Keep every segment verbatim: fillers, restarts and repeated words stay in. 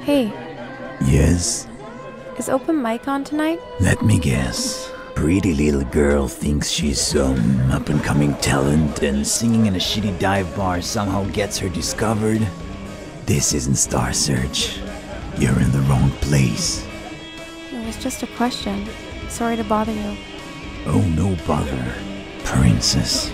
Hey. Yes? Is open mic on tonight? Let me guess. Pretty little girl thinks she's um up-and-coming talent, and singing in a shitty dive bar somehow gets her discovered. This isn't Star Search. You're in the wrong place. It was just a question. Sorry to bother you. Oh, no bother, princess.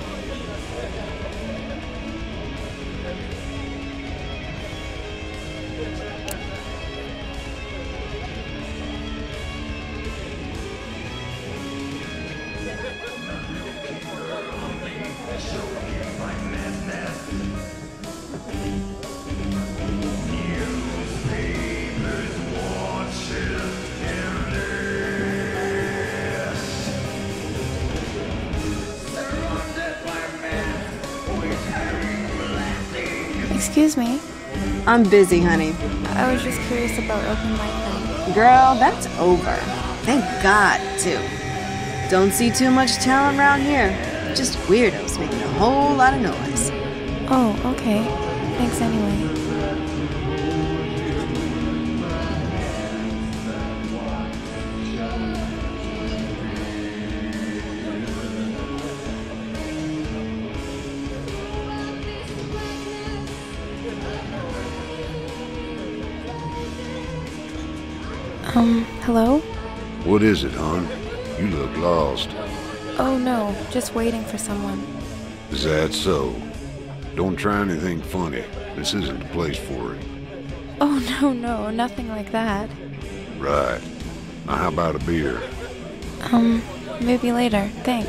Excuse me? I'm busy, honey. I was just curious about open mic night. Girl, that's over. Thank God, too. Don't see too much talent around here. Just weirdos making a whole lot of noise. Oh, okay. Thanks anyway. Um, hello? What is it, hon? You look lost. Oh, no. Just waiting for someone. Is that so? Don't try anything funny. This isn't the place for it. Oh, no, no. Nothing like that. Right. Now, how about a beer? Um, maybe later. Thanks.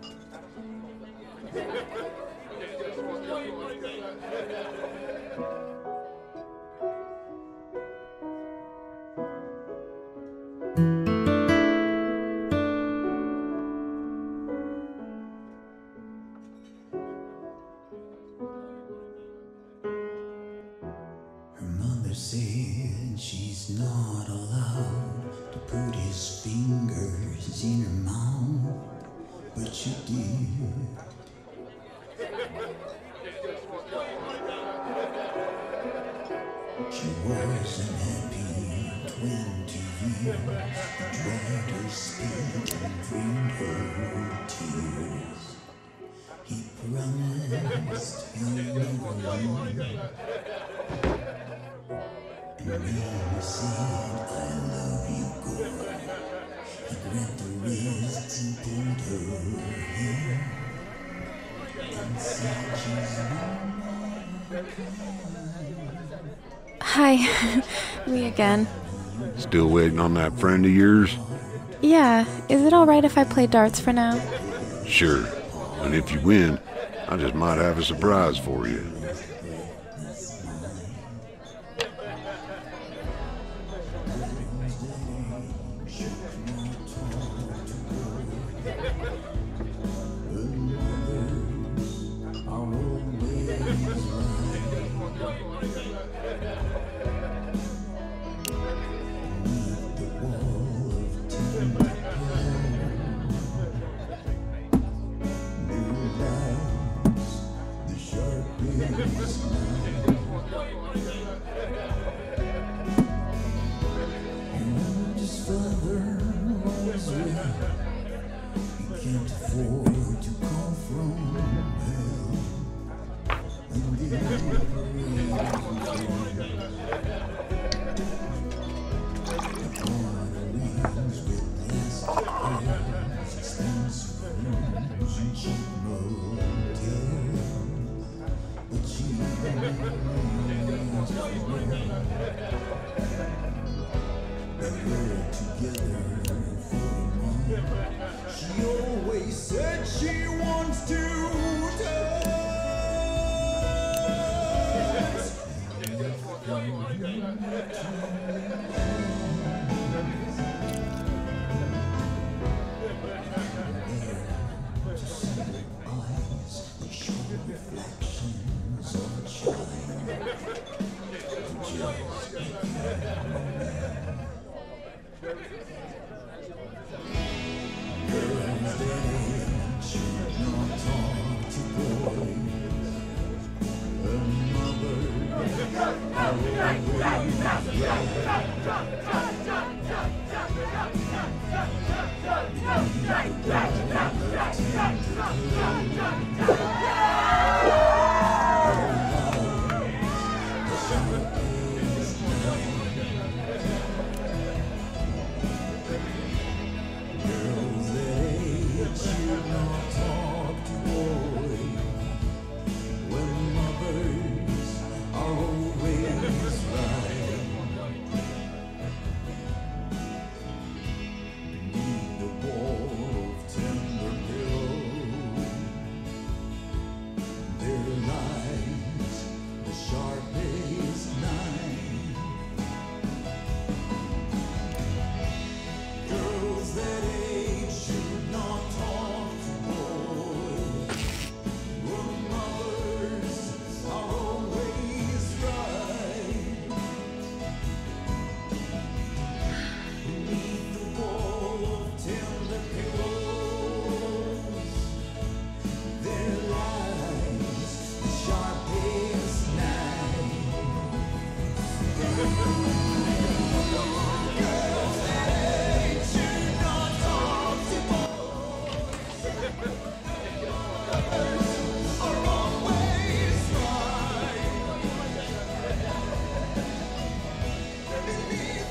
Thank you. She wasn't happy in twenty years, tried to speak and bring her tears. He promised he'll never leave, and now he said, I love you, girl. He grabbed her wrists and pulled her hair, and said she's not. Hi, me again. Still waiting on that friend of yours? Yeah, is it alright if I play darts for now? Sure, and if you win, I just might have a surprise for you.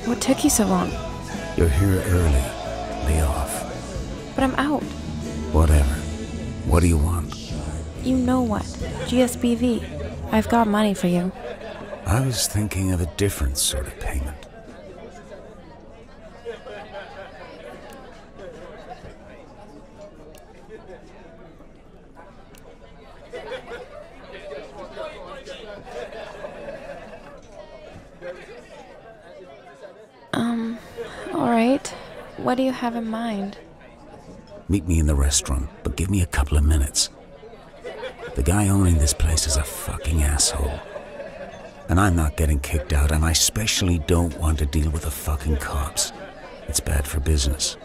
What took you so long? You're here early. Be off. But I'm out. Whatever. What do you want? You know what? G S B V. I've got money for you. I was thinking of a different sort of payment. Um, alright. What do you have in mind? Meet me in the restaurant, but give me a couple of minutes. The guy owning this place is a fucking asshole. And I'm not getting kicked out, and I especially don't want to deal with the fucking cops. It's bad for business.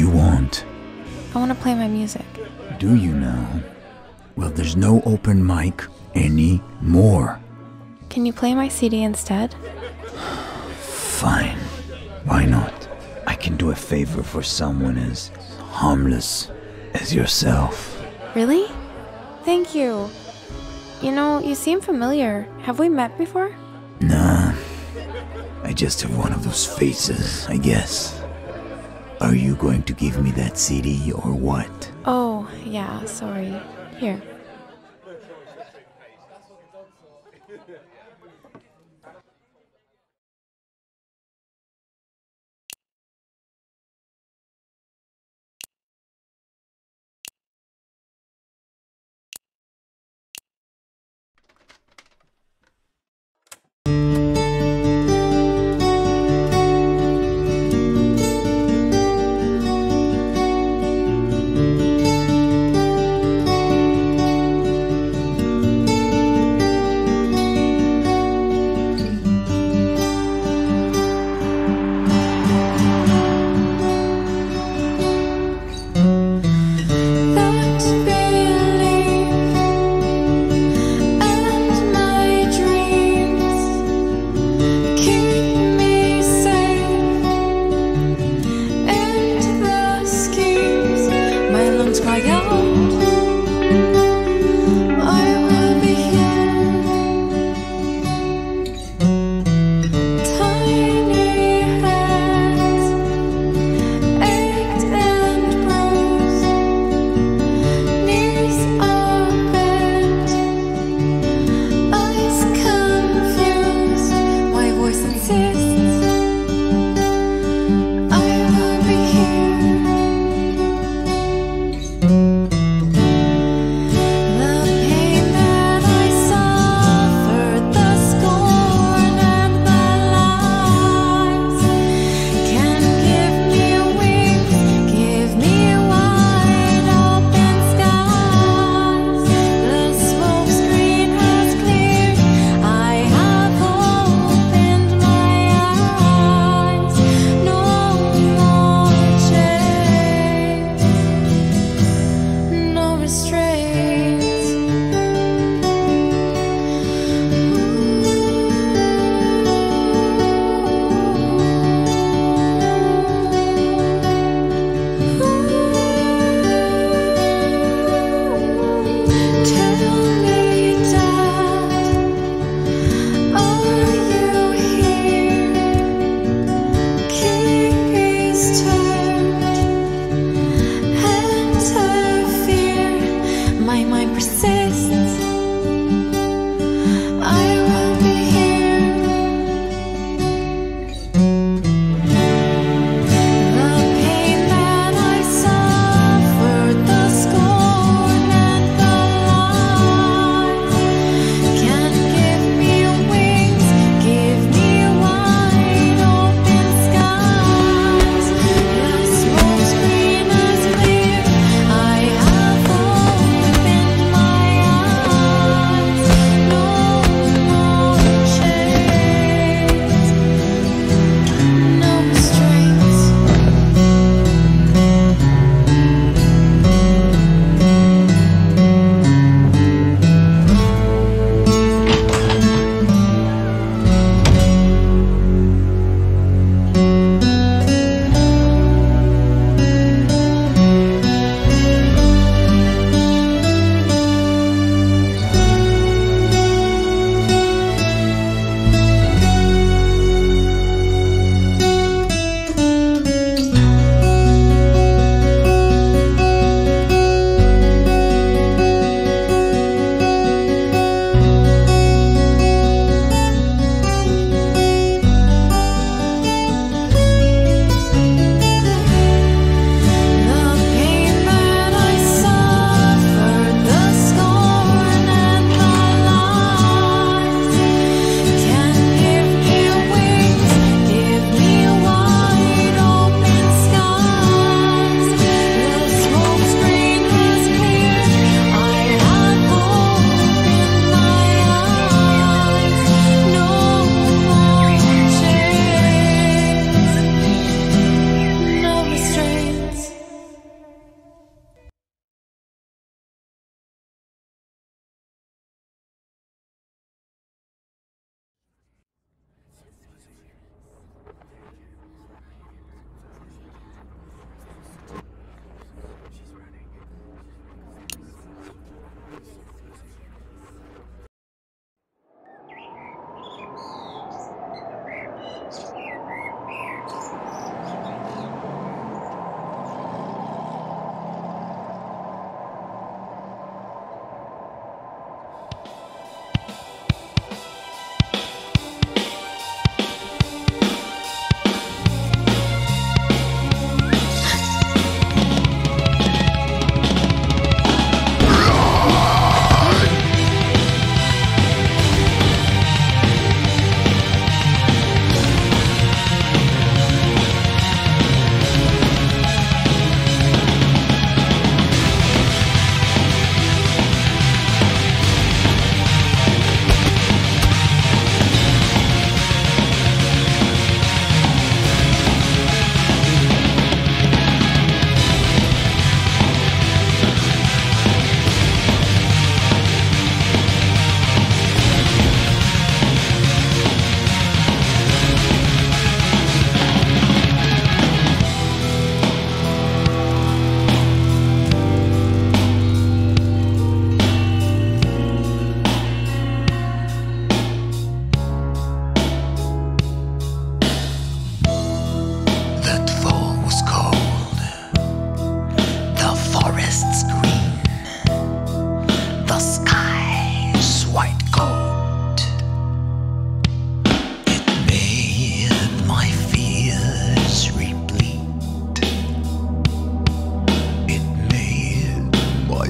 you want? I want to play my music. Do you now? Well, there's no open mic anymore. Can you play my C D instead? Fine. Why not? I can do a favor for someone as harmless as yourself. Really? Thank you. You know, you seem familiar. Have we met before? Nah. I just have one of those faces, I guess. Are you going to give me that C D or what? Oh, yeah, sorry. Here.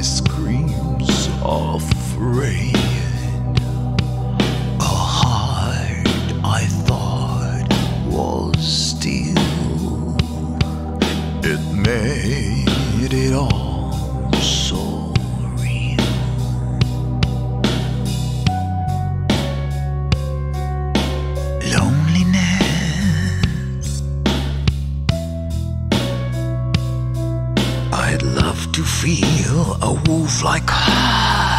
my screams afraid. A heart I thought was still, it made it all so real. Loneliness. I'd love to feel a wolf like her.